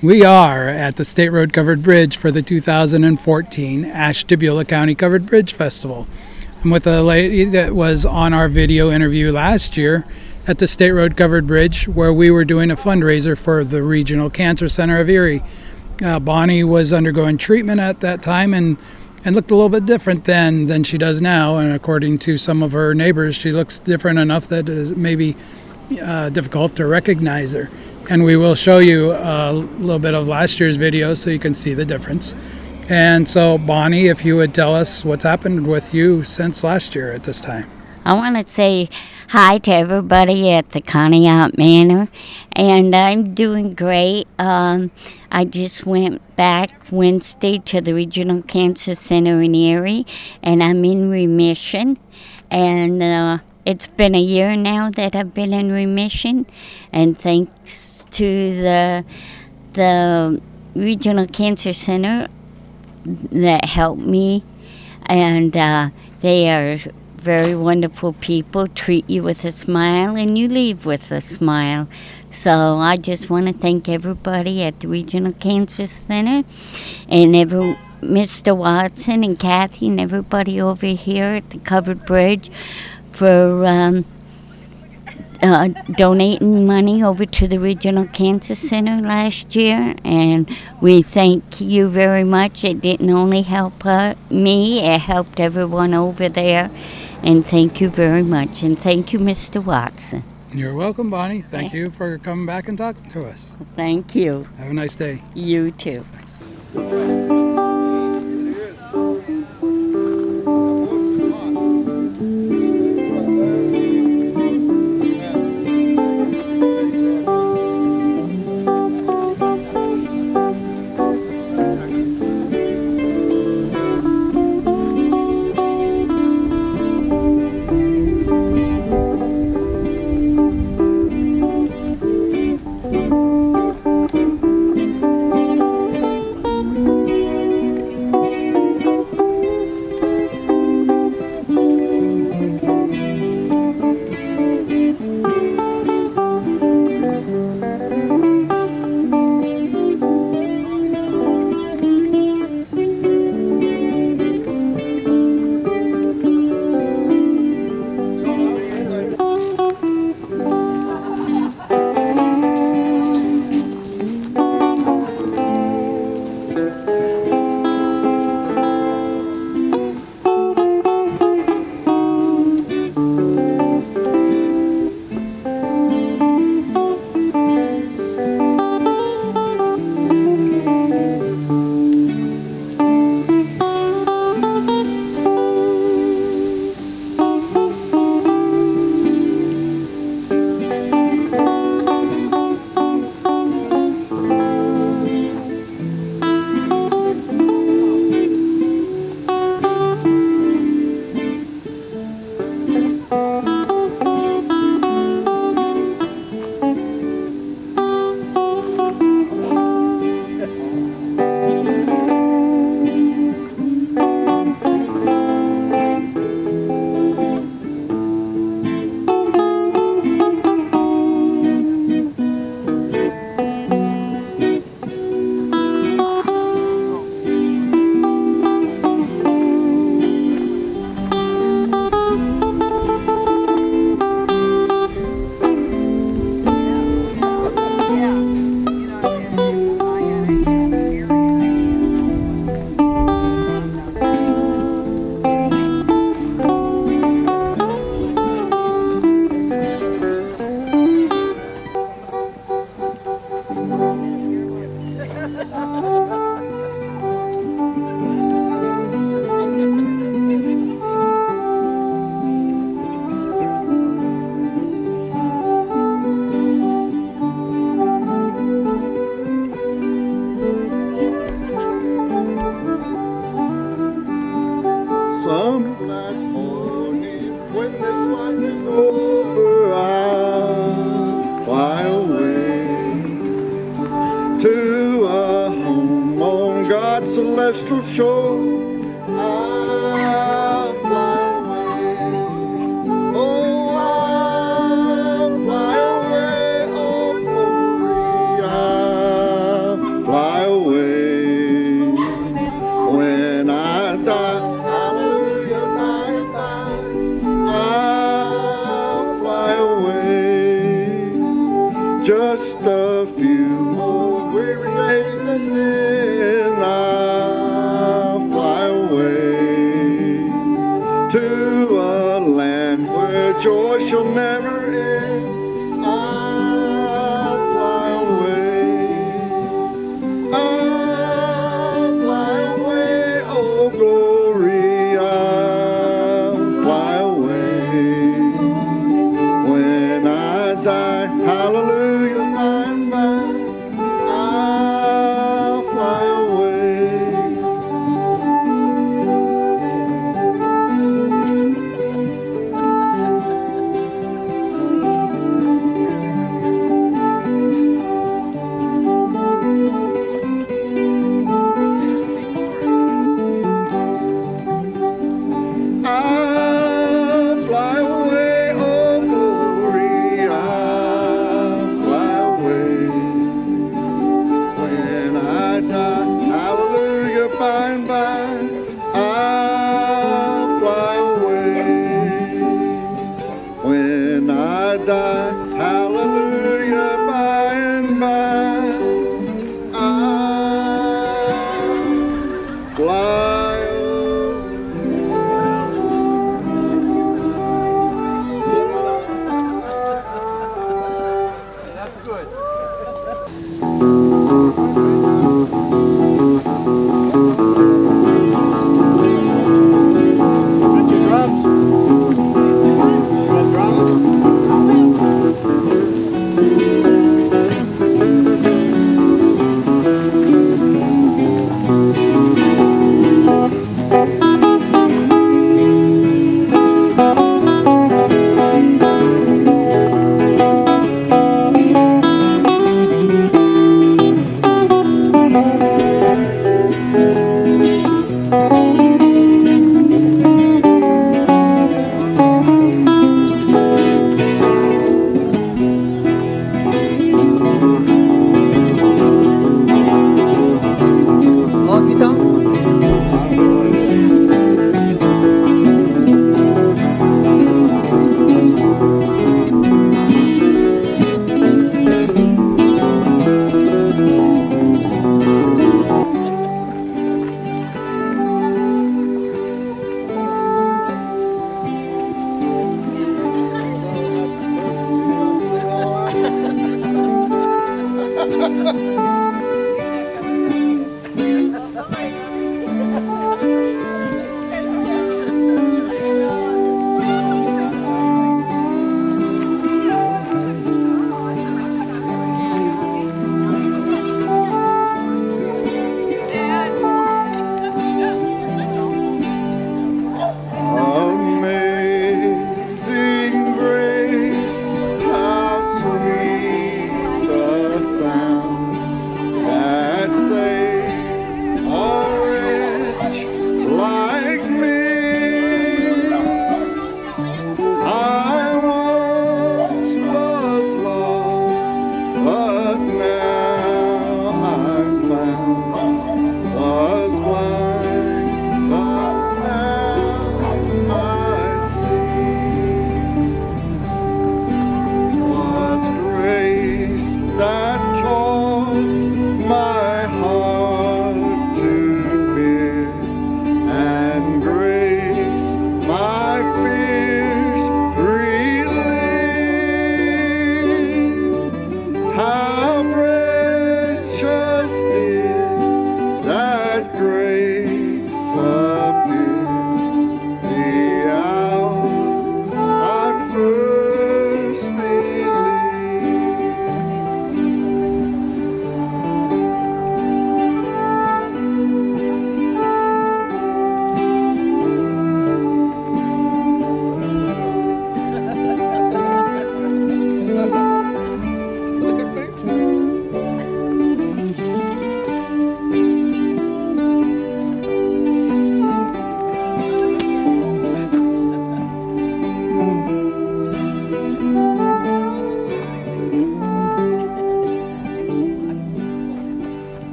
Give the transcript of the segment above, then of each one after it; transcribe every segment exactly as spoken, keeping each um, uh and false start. We are at the State Road Covered Bridge for the two thousand fourteen Ashtabula County Covered Bridge Festival. I'm with a lady that was on our video interview last year at the State Road Covered Bridge, where we were doing a fundraiser for the Regional Cancer Center of Erie. Uh, Bonnie was undergoing treatment at that time and, and looked a little bit different then than she does now. And according to some of her neighbors, she looks different enough that it is maybe uh, difficult to recognize her. And we will show you a little bit of last year's video so you can see the difference. And so, Bonnie, if you would tell us what's happened with you since last year at this time. I want to say hi to everybody at the Conneaut Manor, and I'm doing great. Um, I just went back Wednesday to the Regional Cancer Center in Erie, and I'm in remission. And uh, it's been a year now that I've been in remission, and thanks to the the Regional Cancer Center that helped me, and uh, they are very wonderful people, treat you with a smile and you leave with a smile. So I just want to thank everybody at the Regional Cancer Center and every, Mister Watson and Kathy and everybody over here at the Covered Bridge for um, Uh, donating money over to the Regional Cancer Center last year, and we thank you very much. It didn't only help uh, me, it helped everyone over there, and thank you very much, and thank you, Mister Watson. You're welcome, Bonnie. Thank you for coming back and talking to us. Thank you. Have a nice day. You too. Thanks. Celestial shore, I'll fly away. Oh, I'll fly away, oh glory, I'll joy shall never end. I'll fly away, I'll fly away, oh glory, I'll fly away. When I die, hallelujah, I'm mine, I'll fly away. I'll fly away, oh glory, I'll fly away. When I die, hallelujah, by and by, I'll fly away. When I die, hallelujah, by and by, I'll fly away. That's good. Amazing grace, how sweet the sound that saved a wretch like me. I once was lost, but now I'm found, was blind, but now I see. Was grace that taught my heart to fear, and grace my fears relieved. How precious is that grace appeared the hour I first believed.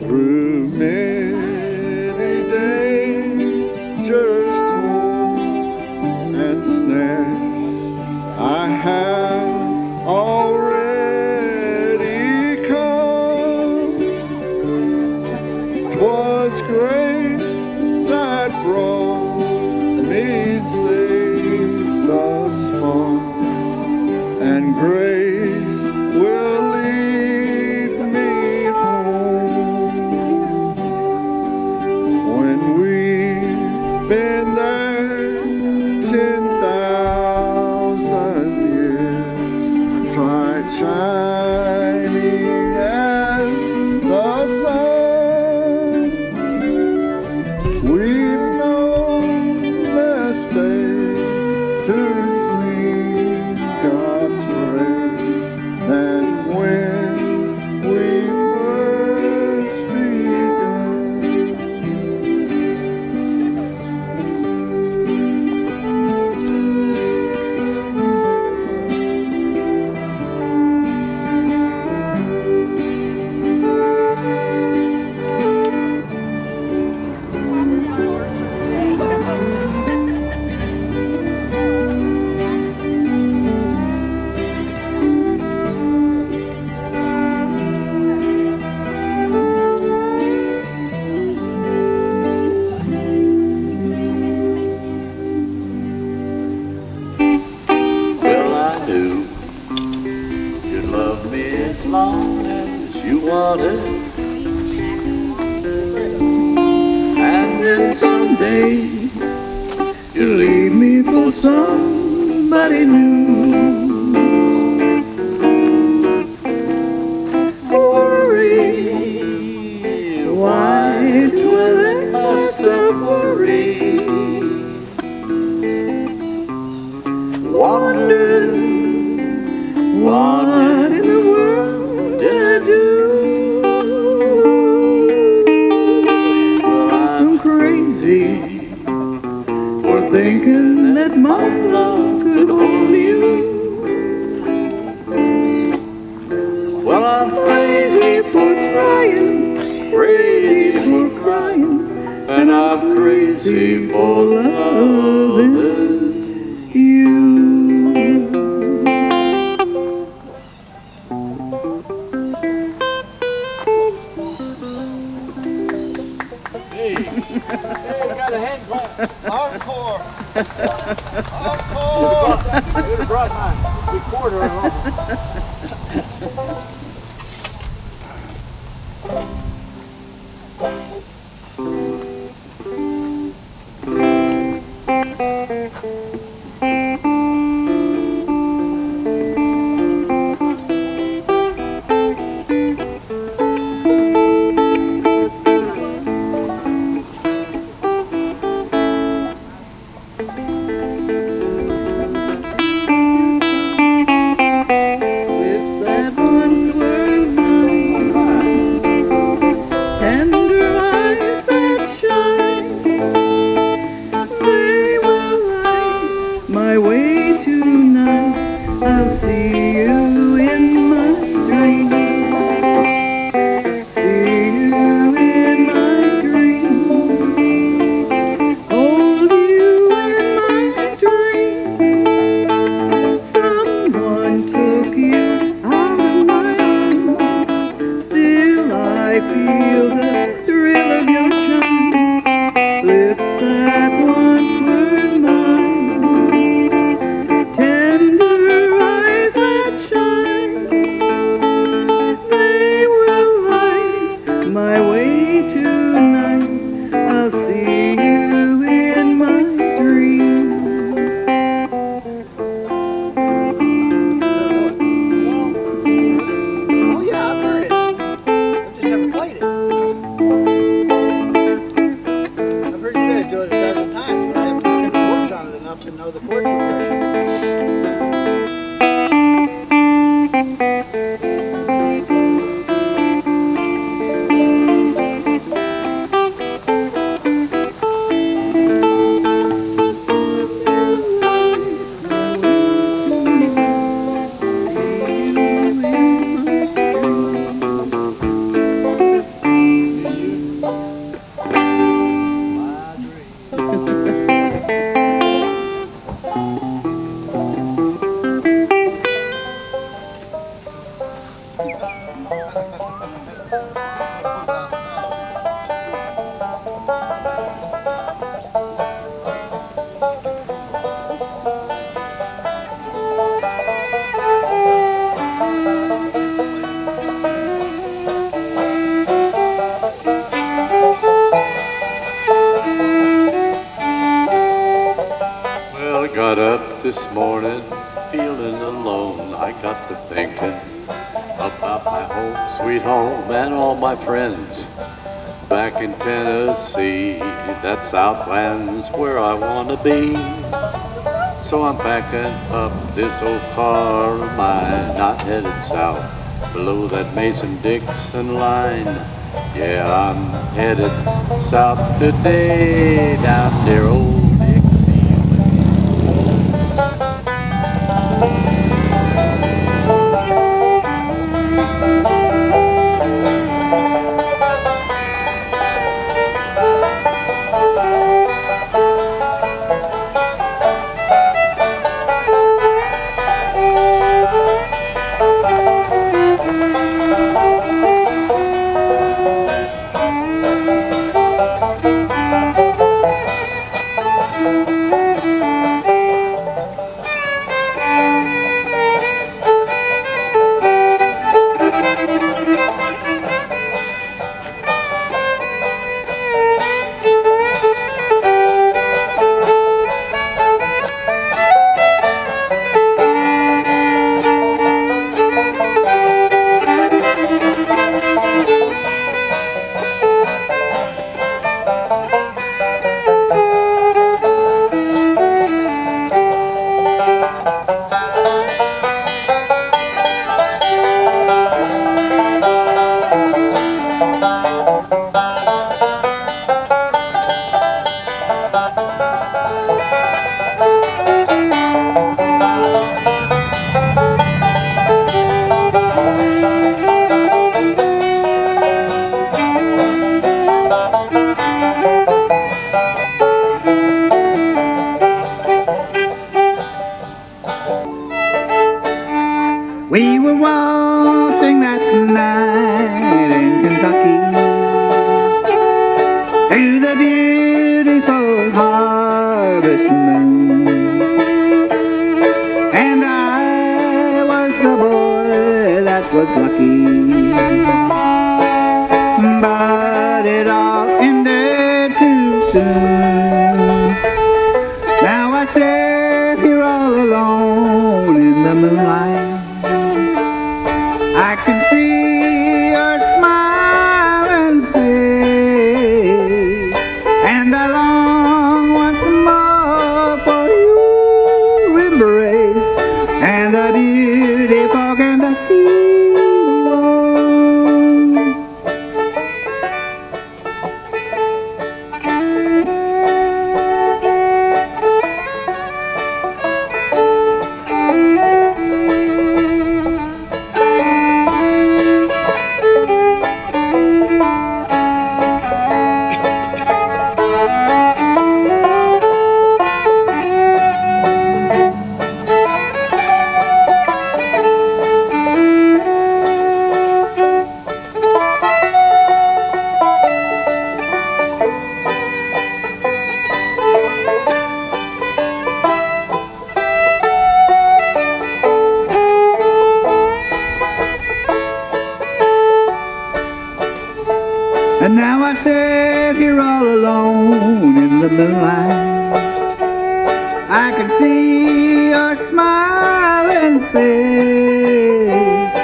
Through many dangers, toils and snares, I have already come. 'Twas grace that brought me safe thus far. day. You leave me for somebody new. Worry, why do I let myself worry? Wondering, what in the world did I do? Thinking that my love could hold you. Well, I'm crazy for trying, crazy for crying, and I'm crazy for loving you. Hey, hey, we got a hand clap. Encore! Encore! We would have brought my recorder along. Southlands where I want to be, so I'm packing up this old car of mine. I'm headed south below that Mason Dixon line. Yeah, I'm headed south today down there old. We were waltzing that night in Kentucky through the beautiful harvest moon, and I was the boy that was lucky, but it all ended too soon. Now I sit here all alone in the moonlight. I can see your smiling face, and I long once more for you embrace, and a beautiful Kentucky . And now I sit here all alone in the moonlight. I can see your smiling face,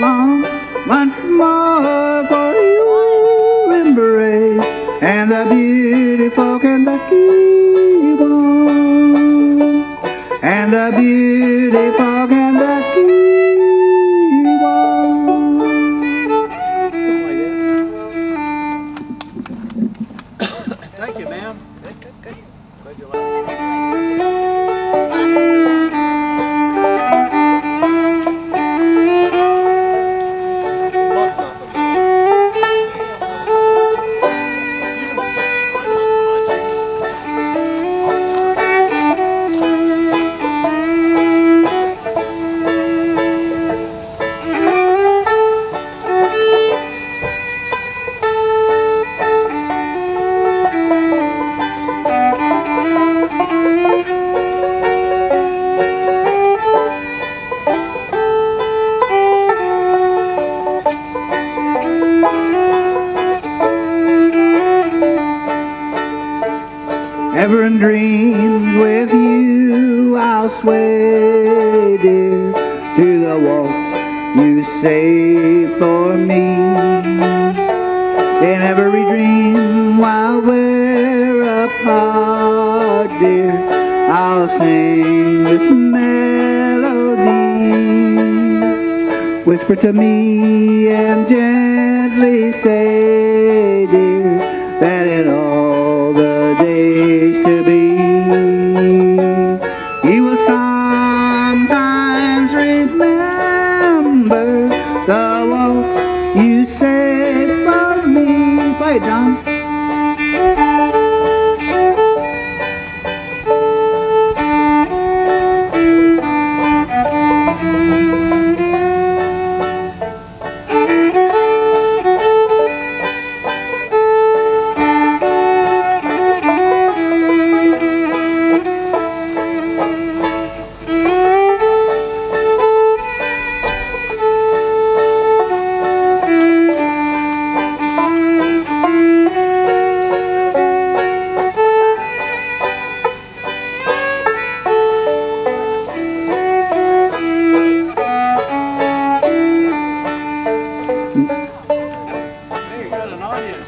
long once more for you embrace, and the beautiful Kentucky born, and the beautiful Kentucky. Thank you, ma'am. Good, good, good. Glad you . Ever in dreams with you I'll sway, dear, to the waltz you save for me. In every dream while we're apart, dear, I'll sing this melody. Whisper to me and gently say, dear, that in all the days to be, you will sometimes remember the waltz you saved for me. Play, John.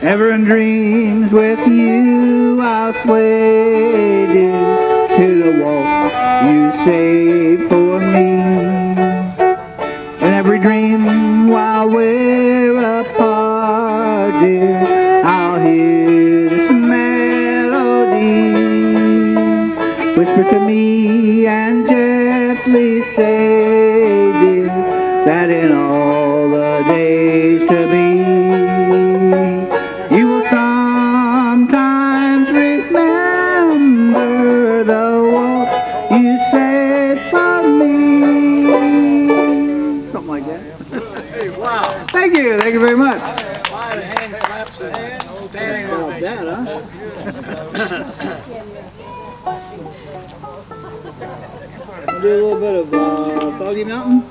Ever in dreams with you I'll sway, dear, to the waltz you saved for me. In every dream while we're apart, dear, I'll hear this melody whisper to me and gently say, dear, that in all the days to be, you will sometimes remember the waltz you said for me. Something like that. Hey, wow. Thank you. Thank you very much. That, huh? We'll do a little bit of uh, Foggy Mountain.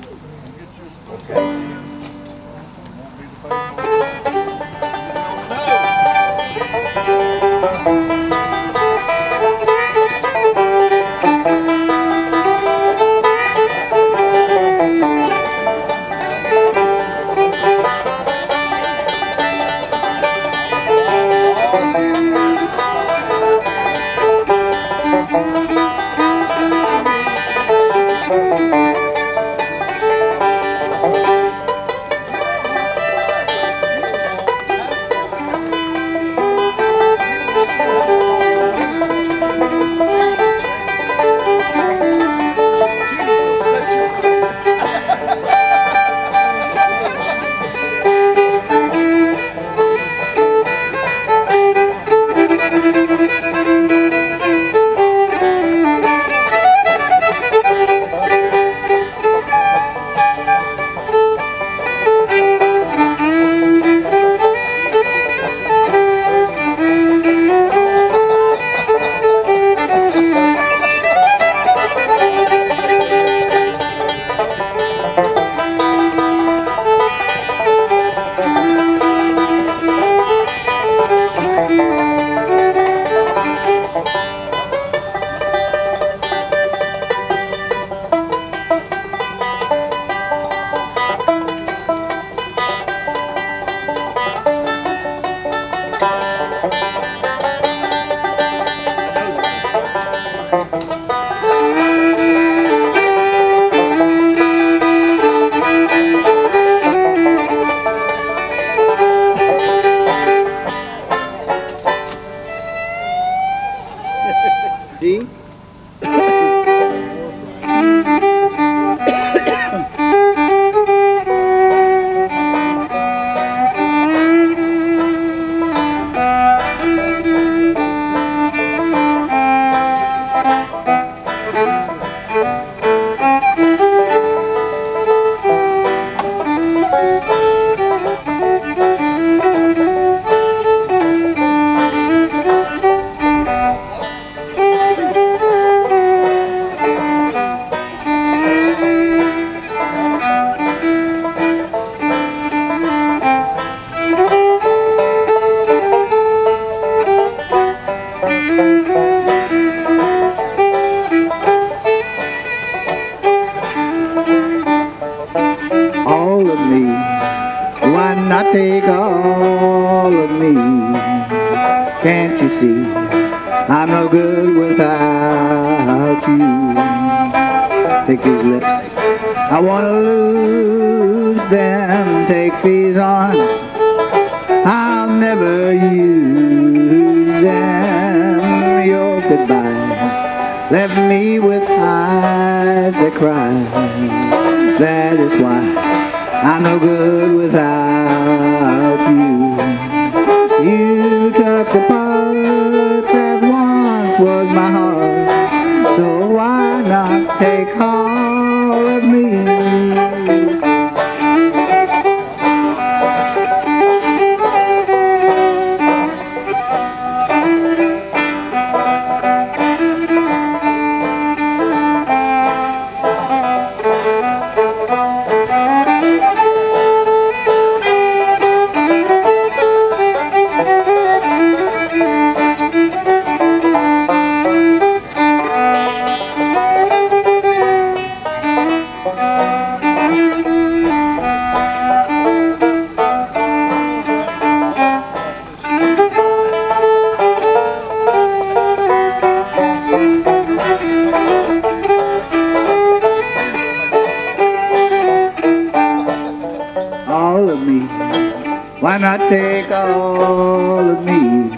all of me.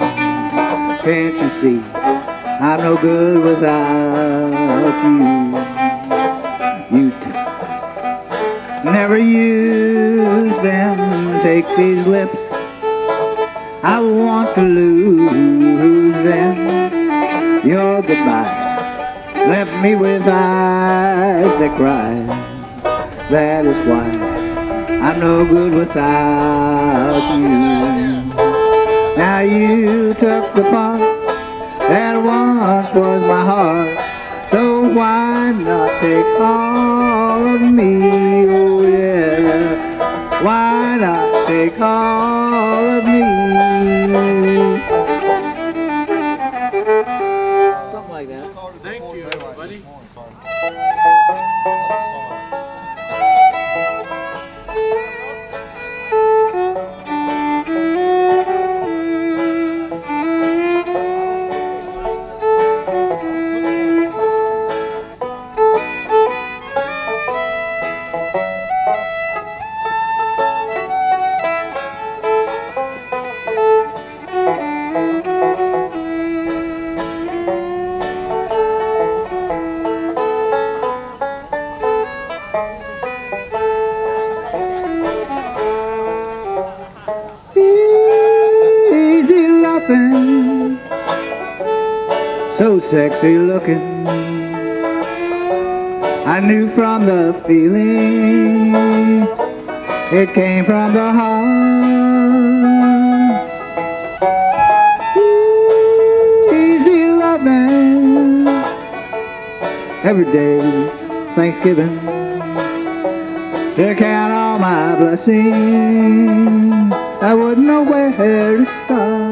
Can't you see, I'm no good without you. You never use them, take these lips, I want to lose them. Your goodbye left me with eyes that cry. That is why I'm no good without you. Now you took the part that once was my heart, so why not take all of me? Oh yeah, why not take all of me? Something like that. Thank you, everybody. So sexy looking, I knew from the feeling, it came from the heart. Easy loving, every day Thanksgiving, to count all my blessings, I wouldn't know where to start.